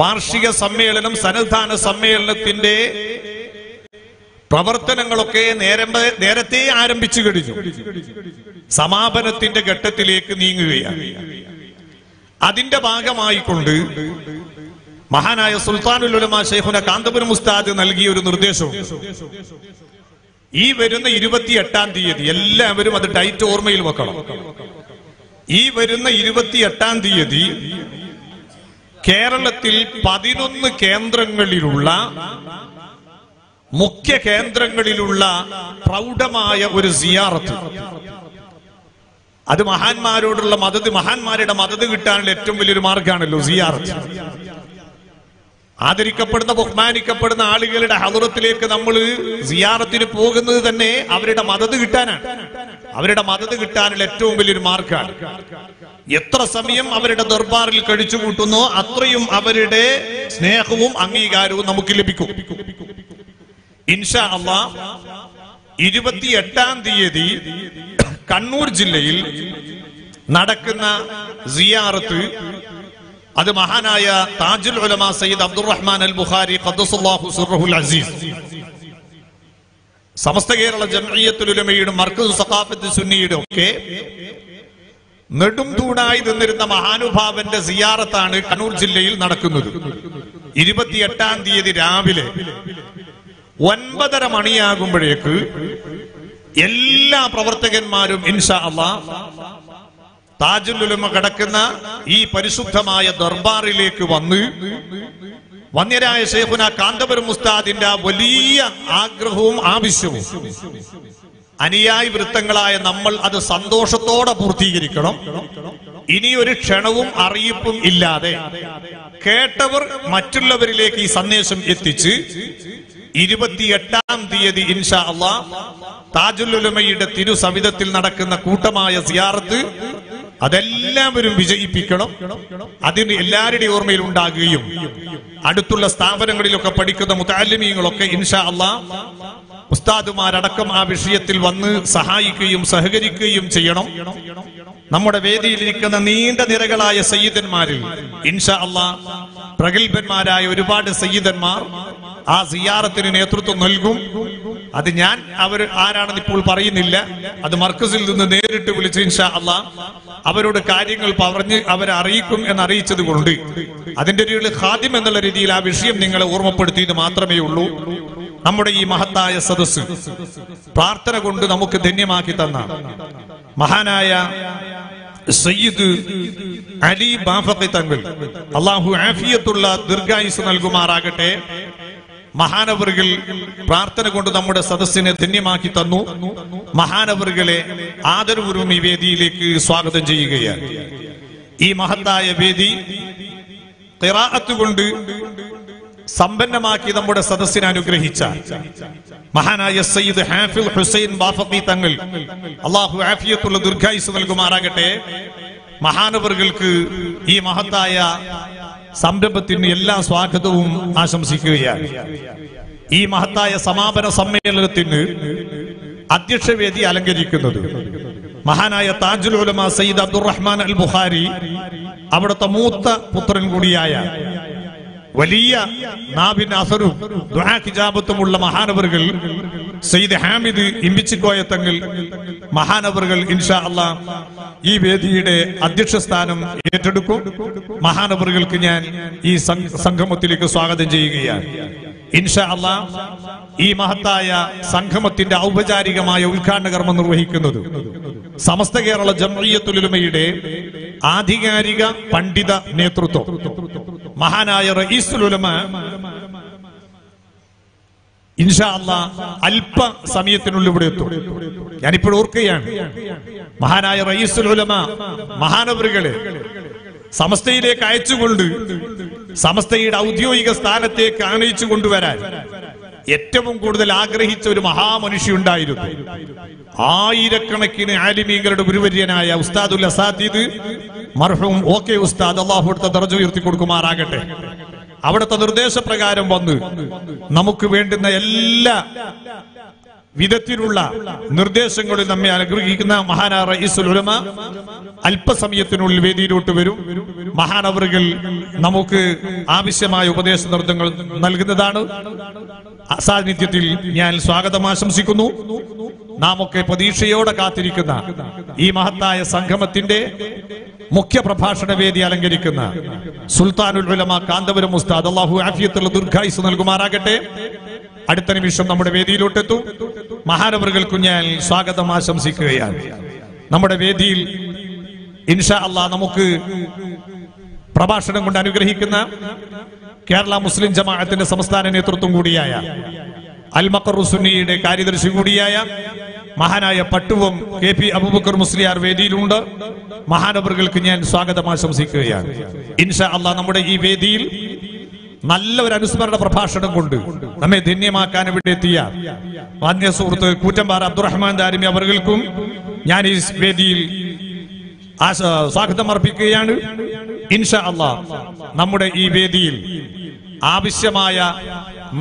വാർഷിക സമ്മേളനം, സന്നിധാന സമ്മേളനത്തിന്റെ പ്രവർത്തനങ്ങളൊക്കെ നേരത്തെ ആരംഭിച്ചു കഴിഞ്ഞു. സമാപനത്തിന്റെ ഘട്ടത്തിലേക്ക് നീങ്ങുകയാണ്. അതിന്റെ ഭാഗമായിക്കൊണ്ട് മഹാനായ സുൽത്താനുൽ ഉലമാ ശൈഖുന കാന്തപുരം ഉസ്താദ് നൽകിയ ഒരു നിർദ്ദേശവും, ഈ വരുന്ന ഇരുപത്തി എട്ടാം തീയതി എല്ലാവരും അത് ടൈറ്റ് ഓർമ്മയിൽ വെക്കണം. ഈ വരുന്ന ഇരുപത്തി എട്ടാം തീയതി കേരളത്തിൽ പതിനൊന്ന് കേന്ദ്രങ്ങളിലുള്ള മുഖ്യ കേന്ദ്രങ്ങളിലുള്ള പ്രൗഢമായ ഒരു സിയാറത്ത്, അത് മഹാന്മാരോടുള്ള മദത്, മഹാന്മാരുടെ മദത് കിട്ടാനുള്ള ഏറ്റവും വലിയൊരു മാർഗമാണല്ലോ സിയാറത്ത്. ആദരിക്കപ്പെടുന്ന ബഹുമാനിക്കപ്പെടുന്ന ആളുകളുടെ ഹദറത്തിലേക്ക് നമ്മൾ സിയാറത്തിന് പോകുന്നത് തന്നെ അവരുടെ മദത് കിട്ടാനാണ്. അവരുടെ മദത് കിട്ടാനുള്ള ഏറ്റവും വലിയൊരു മാർഗമാണ്. എത്ര സമയം അവരുടെ ദർബാറിൽ കഴിച്ചു കൂട്ടുന്നോ അത്രയും അവരുടെ സ്നേഹവും അംഗീകാരവും നമുക്ക് ലഭിക്കും. ഇൻഷാ അല്ലാഹ് ഇരുപത്തി എട്ടാം തീയതി കണ്ണൂർ ജില്ലയിൽ നടക്കുന്ന സിയാറത്ത്, അത് മഹാനായ താജുൽ ഉലമാ സയ്യിദ് അബ്ദുറഹ്മാൻ അൽ ബുഖാരി ഖദ്ദസല്ലാഹു സിർറഹുൽ അസീസ്, സമസ്ത കേരള ജംഇയ്യത്തുൽ ഉലമയുടെ മർകസ് സഖാഫത്ത് സുന്നിയുടെ ഒക്കെ നെടും തൂണായി നിന്നിരുന്ന മഹാനുഭാവന്റെ സിയാറത്താണ് കണ്ണൂർ ജില്ലയിൽ നടക്കുന്നത്. ഇരുപത്തിയെട്ടാം തീയതി രാവിലെ ഒൻപതര മണിയാകുമ്പോഴേക്ക് എല്ലാ പ്രവർത്തകന്മാരും ഇൻഷാ അല്ലാഹ് താജുൽ ഉലമ കിടക്കുന്ന ഈ പരിശുദ്ധമായ ദർബാറിലേക്ക് വന്ന് വന്യരായ ശൈഖുന കാന്തപുരം ഉസ്താദിന്റെ വലിയ ആഗ്രഹവും ആവശ്യവും അനുയായി വൃത്തങ്ങളായ നമ്മൾ അത് സന്തോഷത്തോടെ പൂർത്തീകരിക്കണം. ഇനിയൊരു ക്ഷണവും അറിയിപ്പും ഇല്ലാതെ കേട്ടവർ മറ്റുള്ളവരിലേക്ക് ഈ സന്ദേശം എത്തിച്ച് ഇരുപത്തിയെട്ടാം തീയതി ഇൻഷാ അല്ലാഹ് താജുൽ ഉലമയുടെ തിരുസവിധത്തിൽ നടക്കുന്ന കൂട്ടമായ സിയാറത്ത് അതെല്ലാവരും വിജയിപ്പിക്കണം. അതിന് എല്ലാവരുടെയും ഓർമ്മയിൽ ഉണ്ടാകുകയും അടുത്തുള്ള സ്ഥാപനങ്ങളിലൊക്കെ പഠിക്കുന്ന മുതഅല്ലിമീങ്ങളൊക്കെ ഇൻഷാ അല്ലാഹ് ഉസ്താദുമാരടക്കം ആ വിഷയത്തിൽ വന്ന് സഹായിക്കുകയും സഹകരിക്കുകയും ചെയ്യണം. നമ്മുടെ വേദിയിലിരിക്കുന്ന നീണ്ട നിരകളായ സയ്യിദന്മാരിൽ ഇൻഷാ അല്ലാഹ് പ്രഗത്ഭന്മാരായ ഒരുപാട് സയ്യിദന്മാർ ആ സിയാറത്തിന് നേതൃത്വം നൽകും. അത് ഞാൻ അവർ ആരാണെന്ന് ഇപ്പോൾ പറയുന്നില്ല. അത് മർക്കസിൽ നിന്ന് നേരിട്ട് വിളിച്ച് ഇൻഷാ അല്ലാഹ് അവരോട് കാര്യങ്ങൾ പറഞ്ഞ് അവരെ അറിയിക്കും എന്ന് അറിയിച്ചത് കൊണ്ട് അതിന്റെ ഒരു ഖാദിം എന്നുള്ള രീതിയിൽ ആ വിഷയം നിങ്ങളെ ഓർമ്മപ്പെടുത്തിയത് മാത്രമേ ഉള്ളൂ. നമ്മുടെ ഈ മഹത്തായ സദസ്സ് പ്രാർത്ഥന കൊണ്ട് നമുക്ക് ധന്യമാക്കി തന്ന മഹാനായ സയ്യിദ് അലി ബാഫഖി തങ്ങൾ, അല്ലാഹു ആഫിയത്തുള്ള ദീർഘായുസ് നൽകുമാറാകട്ടെ. മഹാനവറുകൾ പ്രാർത്ഥന കൊണ്ട് നമ്മുടെ സദസ്സിനെ ധന്യമാക്കി തന്നു. മഹാനവറുകളെ ആദരപൂർവം ഈ വേദിയിലേക്ക് സ്വാഗതം ചെയ്യുകയാണ്. ഈ മഹത്തായ വേദി ഖിറാഅത്ത് കൊണ്ട് സമ്പന്നമാക്കി നമ്മുടെ സദസ്സിനെ അനുഗ്രഹിച്ച മഹാനായ സയ്യിദ് ഹാഫിൽ ഹുസൈൻ ബാഫഖി തങ്ങൾ, അല്ലാഹു ആഫിയത്തുള്ള ദീർഘായുസ് നൽകുമാറാകട്ടെ. മഹാനവറുകൾക്ക് ഈ മഹത്തായ സംരംഭത്തിന് എല്ലാ സ്വാഗതവും ആശംസിക്കുകയാണ്. ഈ മഹത്തായ സമാപന സമ്മേളനത്തിന് അധ്യക്ഷവേദി അലങ്കരിക്കുന്നത് മഹാനായ താജുൽ ഉലമ സയ്യിദ് അബ്ദുറഹ്മാൻ അൽ ബുഖാരി, അവിടുത്തെ മൂത്ത പുത്രൻ കൂടിയായ വലിയ നാബിൻ അസറും ദുആ ഹിജാബത്തുമുള്ള മഹാനവറുകൾ സയ്യിദ് ഹാമിദ് ഇമ്പിച്ചിക്കോയ തങ്ങൾ, മഹാനവറുകൾ ഇൻഷാ അല്ലാഹ് ഈ വേദിയുടെ അധ്യക്ഷ സ്ഥാനം ഏറ്റെടുക്കും. മഹാനവറുകൾക്ക് ഞാൻ ഈ സംഗമത്തിലേക്ക് സ്വാഗതം ചെയ്യുകയാണ്. ഇൻഷാ അല്ലാഹ് ഈ മഹത്തായ സംഗമത്തിന്റെ ഔപചാരികമായ ഉദ്ഘാടന കർമ്മം നിർവഹിക്കുന്നത് സമസ്ത കേരള ജംഇയ്യത്തുൽ ഉലമയുടെ ആധികാരിക പണ്ഡിത നേതൃത്വം മഹാനായ റഈസുൽ ഉലമ ഇൻഷാ അല്ലാഹ് അല്പ സമയത്തിനുള്ളിൽ ഇവിടെ എത്തും. ഞാനിപ്പോൾ ഓർക്കുകയാണ്, മഹാനായ റഈസുൽ ഉലമ മഹാനവറുകളെ സമസ്തയിലേക്ക് അയച്ചുകൊണ്ട് സമസ്തയുടെ ഔദ്യോഗിക സ്ഥാനത്തേക്ക് ആനയിച്ചു കൊണ്ടുവരാൻ ഏറ്റവും കൂടുതൽ ആഗ്രഹിച്ച ഒരു മഹാമനുഷ്യണ്ടായിരുന്നു. ആയിരക്കണക്കിന് ആലിമീങ്ങളുടെ ഗുരുവര്യനായ ഉസ്താദുൽ അസാദീദ് മർഹൂം ഓ കെ ഉസ്താദ്, അല്ലാഹു തആല ദർജ ഉയർത്തി കൊടുക്കുമാറാകട്ടെ. അവിടുത്തെ നിർദ്ദേശപ്രകാരം വന്ന് നമുക്ക് വേണ്ടുന്ന എല്ലാ വിധത്തിലുള്ള നിർദ്ദേശങ്ങളിൽ നമ്മെ അനുഗ്രഹിക്കുന്ന മഹാനായ റഈസുൽ ഉലമ അല്പസമയത്തിനുള്ളിൽ വേദിയിലോട്ട് വരും. മഹാനവറുകൾ നമുക്ക് ആവശ്യമായ ഉപദേശ നിർദ്ദങ്ങൾ നൽകുന്നതാണ്. സാന്നിധ്യത്തിൽ ഞാൻ സ്വാഗതം ആശംസിക്കുന്നു. നാം ഒക്കെ പ്രതീക്ഷയോടെ കാത്തിരിക്കുന്ന ഈ മഹത്തായ സംഗമത്തിന്റെ മുഖ്യ പ്രഭാഷണ വേദി അലങ്കരിക്കുന്ന സുൽത്താനുൽ ഉലമ കാന്തപുരം ഉസ്താദ് അല്ലാഹു ആഫിയത്തുള്ള ദീർഘായുസ് നൽകുമാറാകട്ടെ. അടുത്ത നിമിഷം നമ്മുടെ വേദിയിലോട്ടെത്തും. മഹാനവറുകൾക്ക് ഞാൻ സ്വാഗതം ആശംസിക്കുകയാണ്. നമ്മുടെ വേദിയിൽ ഇൻഷാ അല്ലാ നമുക്ക് പ്രഭാഷണം കൊണ്ട് അനുഗ്രഹിക്കുന്ന കേരള മുസ്ലിം ജമാഅത്തിന്റെ സംസ്ഥാന നേതൃത്വം കൂടിയായ അൽ മഖറു സുന്നിയുടെ കാര്യദർശി കൂടിയായ മഹാനായ പട്ടുവം കെ പി അബൂബക്കർ മുസ്ലിയാർ വേദിയിലുണ്ട്. മഹാനവറുകൾക്ക് ഞാൻ സ്വാഗതം ആശംസിക്കുകയാണ്. ഇൻഷാ അല്ലാ നമ്മുടെ ഈ വേദിയിൽ നല്ല ഒരു അനുസ്മരണ പ്രഭാഷണം കൊണ്ട് നമ്മെ ധന്യമാക്കാൻ ഇവിടെ എത്തിയ മാന്യ സുഹൃത്ത് കൂറ്റമ്പാറ അബ്ദുറഹ്മാൻ ദാരിമി അവർക്കും ഞാൻ ഈ വേദിയിൽ സ്വാഗതം അർപ്പിക്കുകയാണ്. ഇൻഷാ അല്ലാ നമ്മുടെ ഈ വേദിയിൽ ആവശ്യമായ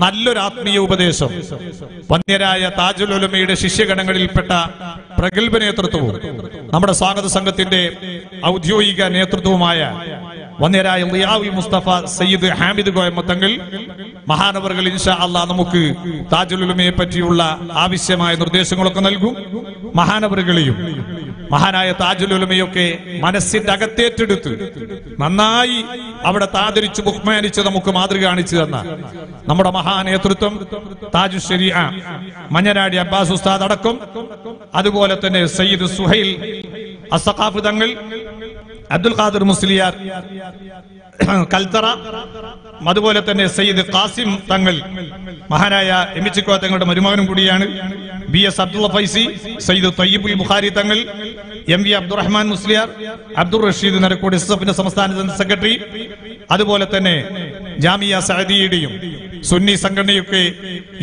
നല്ലൊരു ആത്മീയ ഉപദേശം വന്യരായ താജുൽ ഉലമയുടെ ശിഷ്യഗണങ്ങളിൽപ്പെട്ട പ്രഗത്ഭ നേതൃത്വവും നമ്മുടെ സ്വാഗത സംഘത്തിന്റെ ഔദ്യോഗിക നേതൃത്വവുമായ വന്യരായ ലിയാവി മുസ്തഫ സയ്യിദ് ഹാമിദ് കോയമ്മത്തങ്ങൾ മഹാനവറുകൾ ഇൻഷാ അല്ലാ നമുക്ക് താജുൽ ഉലമയെ പറ്റിയുള്ള ആവശ്യമായ നിർദ്ദേശങ്ങളൊക്കെ നൽകും. മഹാനവറുകളെയും മഹാനായ താജുൽ ഉലമയൊക്കെ മനസ്സിന്റെ അകത്തേറ്റെടുത്ത് നന്നായി അവിടെ താദരിച്ച് ബഹുമാനിച്ച് നമുക്ക് മാതൃക കാണിച്ചു തന്ന നമ്മുടെ മഹാനേതൃത്വം താജു ശരീഅ മഞ്ഞനാടി അബ്ബാസ് ഉസ്താദ് അടക്കം, അതുപോലെ തന്നെ സയ്യിദ് സുഹൈൽ അസ്സഖാഫി തങ്ങൾ, അബ്ദുൽ ഖാദിർ മുസ്ലിയാർ കൽത്തറ, അതുപോലെ തന്നെ സയ്യിദ് ഖാസിം തങ്ങൾ മഹാനായ എമിച്ചിക്കോ തങ്ങളുടെ മരുമകനും കൂടിയാണ്, ബി എസ് അബ്ദുള്ള ഫൈസി, സയ്യിദ് തയ്യിബുൽ ബുഖാരി തങ്ങൾ, M V Abdurahman Musliyar, Abdul Rasheed Narakkode S എഫിന്റെ സംസ്ഥാന ജനറൽ സെക്രട്ടറി, അതുപോലെ തന്നെ ജാമിയ സഅദിയുടെയും സുന്നി സംഘടനയൊക്കെ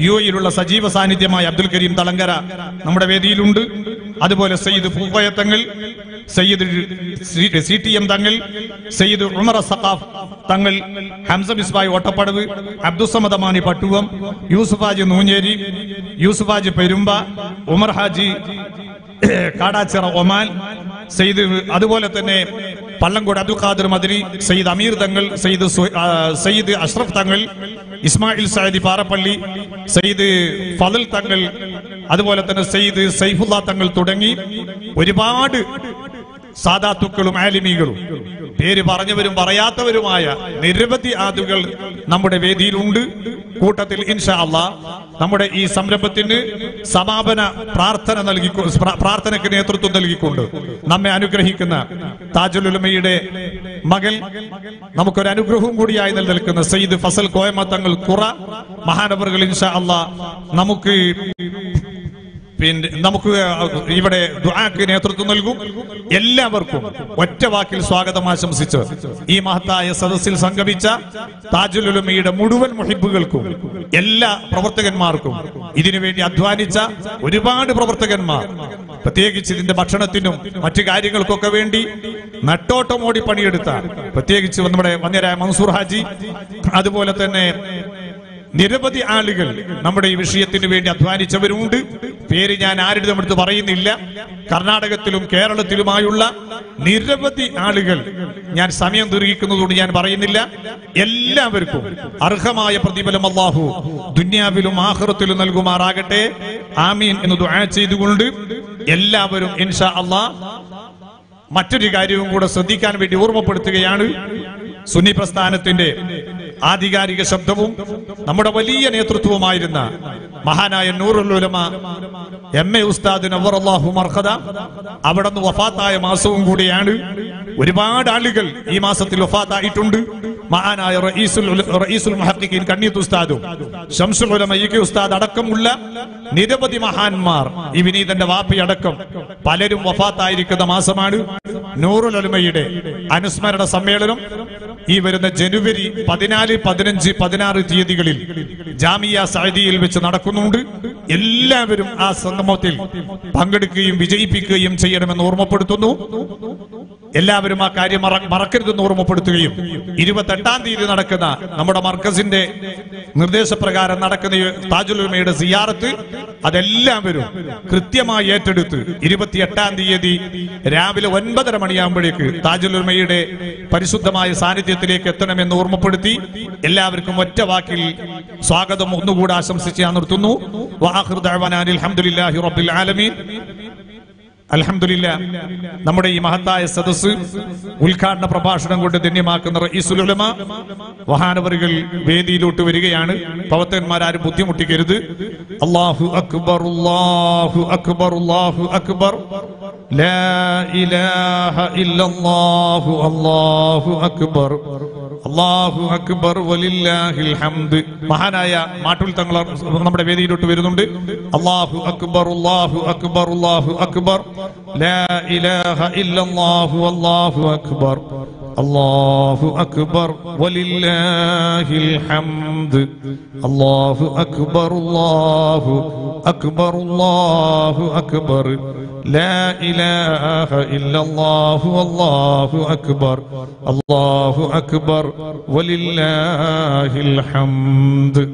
യു എയിലുള്ള സജീവ സാന്നിധ്യമായ അബ്ദുൽ കരീം തളങ്കര നമ്മുടെ വേദിയിലുണ്ട്. അതുപോലെ Sayyid Pookoya Thangal, Sayyid C T M തങ്ങൾ, സയ്യിദ് ഉമർ സഖാഫ് തങ്ങൾ, ഹംസ ഇസ്ബായി ഓട്ടപ്പടവ്, അബ്ദുസമദമാനി പട്ടുവം, യൂസുഫ് ഹാജി നൂഞ്ഞേരി, യൂസുഫ് ഹാജി പെരുമ്പ, ഉമർ ഹാജി കാടാച്ചിറ ഒമാൻ, സയ്യിദ് അതുപോലെ തന്നെ പള്ളങ്കോട് അബ്ദുൽ ഖാദിർ മദനി, സയ്യിദ് അമീർ തങ്ങൾ, സയ്യിദ് സയ്യിദ് അഷ്റഫ് തങ്ങൾ, ഇസ്മായിൽ സഅദി പാറപ്പള്ളി, സയ്യിദ് ഫളൽ തങ്ങൾ, അതുപോലെ തന്നെ സയ്യിദ് സൈഫുള്ള തങ്ങൾ തുടങ്ങി ഒരുപാട് സാദാത്തുക്കളും ആലിമികളും പേര് പറഞ്ഞവരും പറയാത്തവരുമായ നിരവധി ആദികൾ നമ്മുടെ വേദിയിലുണ്ട്. കൂട്ടത്തിൽ ഇൻഷാ അല്ലാ നമ്മുടെ ഈ സംരംഭത്തിന് സമാപന പ്രാർത്ഥന നൽകി പ്രാർത്ഥനയ്ക്ക് നേതൃത്വം നൽകിക്കൊണ്ട് നമ്മെ അനുഗ്രഹിക്കുന്ന താജുൽ ഉലമയുടെ മകൻ നമുക്കൊരു അനുഗ്രഹവും കൂടിയായി നിലനിൽക്കുന്ന സയ്യിദ് ഫസൽ കോയമ്മ തങ്ങൾ ഖുറ മഹാനവറുകൾ ഇൻഷാ അല്ലാ നമുക്ക് പിന്നെ നമുക്ക് ഇവിടെ ദുആക്ക് നേതൃത്വം നൽകും. എല്ലാവർക്കും ഒറ്റ വാക്കിൽ സ്വാഗതം ആശംസിച്ച് ഈ മഹത്തായ സദസ്സിൽ സംഗമിച്ച താജുൽ ഉലമയുടെ മുഴുവൻ മുഹിബ്ബുകൾക്കും എല്ലാ പ്രവർത്തകന്മാർക്കും ഇതിനുവേണ്ടി അധ്വാനിച്ച ഒരുപാട് പ്രവർത്തകന്മാർ പ്രത്യേകിച്ച് ഇതിന്റെ ഭക്ഷണത്തിനും മറ്റു കാര്യങ്ങൾക്കൊക്കെ വേണ്ടി നട്ടോട്ടമോടി പണിയെടുത്ത പ്രത്യേകിച്ച് നമ്മുടെ വന്യരായ മൻസൂർ ഹാജി, അതുപോലെ തന്നെ നിരവധി ആളുകൾ നമ്മുടെ ഈ വിഷയത്തിന് വേണ്ടി അധ്വാനിച്ചവരുണ്ട്. പേര് ഞാൻ ആരുടെ അടുത്ത് പറയുന്നില്ല. കർണാടകത്തിലും കേരളത്തിലുമായുള്ള നിരവധി ആളുകൾ ഞാൻ സമയം ദീർഘിക്കുന്നതുകൊണ്ട് ഞാൻ പറയുന്നില്ല. എല്ലാവർക്കും അർഹമായ പ്രതിഫലം അല്ലാഹു ദുനിയാവിലും ആഖിറത്തിലും നൽകുമാറാകട്ടെ. ആമീൻ എന്ന് ദുആ ചെയ്തുകൊണ്ട് എല്ലാവരും ഇൻഷാ അല്ലാ മറ്റൊരു കാര്യവും കൂടെ ശ്രദ്ധിക്കാൻ വേണ്ടി ഓർമ്മപ്പെടുത്തുകയാണ്. സുന്നി പ്രസ്ഥാനത്തിന്റെ ആധികാരിക ശബ്ദവും നമ്മുടെ വലിയ നേതൃത്വവുമായിരുന്ന മഹാനായ നൂറുൽ ഉലമ എം എ ഉസ്താദ് നവറല്ലാഹു മർഖദ അവിടുന്ന് വഫാത്തായ മാസവും കൂടിയാണ്. ഒരുപാട് ആളുകൾ ഈ മാസത്തിൽ വഫാത്തായിട്ടുണ്ട്. മഹാനായ റഈസുൽ റഈസുൽ മുഹഖ്ഖിഖീൻ കണ്ണീത്ത് ഉസ്താദും ശംസുൽ ഉലമ ഇ കെ ഉസ്താദ് അടക്കമുള്ള നിരവധി മഹാന്മാർ ഈ വിനീതന്റെ വാപ്പയടക്കം പലരും വഫാത്തായിരിക്കുന്ന മാസമാണ്. നൂറുൽ ഉലമയുടെ അനുസ്മരണ സമ്മേളനം ഈ വരുന്ന ജനുവരി പതിനാല്, പതിനഞ്ച്, പതിനാറ് തീയതികളിൽ ജാമിയ സഅദിയിൽ വെച്ച് നടക്കുന്നുണ്ട്. എല്ലാവരും ആ സംഗമത്തിൽ പങ്കെടുക്കുകയും വിജയിപ്പിക്കുകയും ചെയ്യണമെന്ന് ഓർമ്മപ്പെടുത്തുന്നു. എല്ലാവരും ആ കാര്യം മറക്കരുതെന്ന് ഓർമ്മപ്പെടുത്തുകയും ഇരുപത്തെട്ടാം തീയതി നടക്കുന്ന നമ്മുടെ മർക്കസിന്റെ നിർദ്ദേശപ്രകാരം നടക്കുന്ന താജുൽ ഉലമയുടെ സിയാറത്ത് അതെല്ലാവരും കൃത്യമായി ഏറ്റെടുത്ത് ഇരുപത്തിയെട്ടാം തീയതി രാവിലെ ഒൻപതര മണിയാകുമ്പോഴേക്ക് താജുൽ ഉലമയുടെ പരിശുദ്ധമായ സാന്നിധ്യത്തിലേക്ക് എത്തണമെന്ന് ഓർമ്മപ്പെടുത്തി എല്ലാവർക്കും ഒറ്റ വാക്കിൽ സ്വാഗതം ഒന്നുകൂടെ ആശംസിച്ച് ഞാൻ നിർത്തുന്നു. വആഖിറു ദഅ്വാനാ അൽഹംദുലില്ലാഹി റബ്ബിൽ ആലമീൻ. അൽഹംദുലില്ലാ, നമ്മുടെ ഈ മഹത്തായ സദസ് ഉദ്ഘാടന പ്രഭാഷണം കൊണ്ട് ധന്യമാക്കുന്ന റഈസുൽ ഉലമ വഹാനവറുകൾ വേദിയിലോട്ട് വരികയാണ്. പ്രവർത്തകന്മാരും ബുദ്ധിമുട്ടിക്കരുത്. അല്ലാഹു അക്ബർ, അല്ലാഹു അക്ബർ, അല്ലാഹു അക്ബർ, ലാ ഇലാഹ ഇല്ലല്ലാഹു, അല്ലാഹു അക്ബർ, അല്ലാഹു അക്ബർ വലില്ലാഹിൽ ഹംദ്. മഹാനായ മാട്ടുൽ തങ്ങൾ നമ്മുടെ വേദിയിലോട്ട് വരുന്നുണ്ട്. അല്ലാഹു അക്ബർ, അല്ലാഹു അക്ബർ, അല്ലാഹു അക്ബർ, ലാ ഇലാഹ ഇല്ലല്ലാഹു, അല്ലാഹു അക്ബർ, അല്ലാഹു അക്ബർ വലില്ലാഹിൽ ഹംദ്, അല്ലാഹു അക്ബർ, അല്ലാഹു അക്ബർ, അല്ലാഹു അക്ബർ, ലാ ഇലാഹ ഇല്ലല്ലാഹു, അല്ലാഹു അക്ബർ, അല്ലാഹു അക്ബർ വലില്ലാഹിൽ ഹംദ്.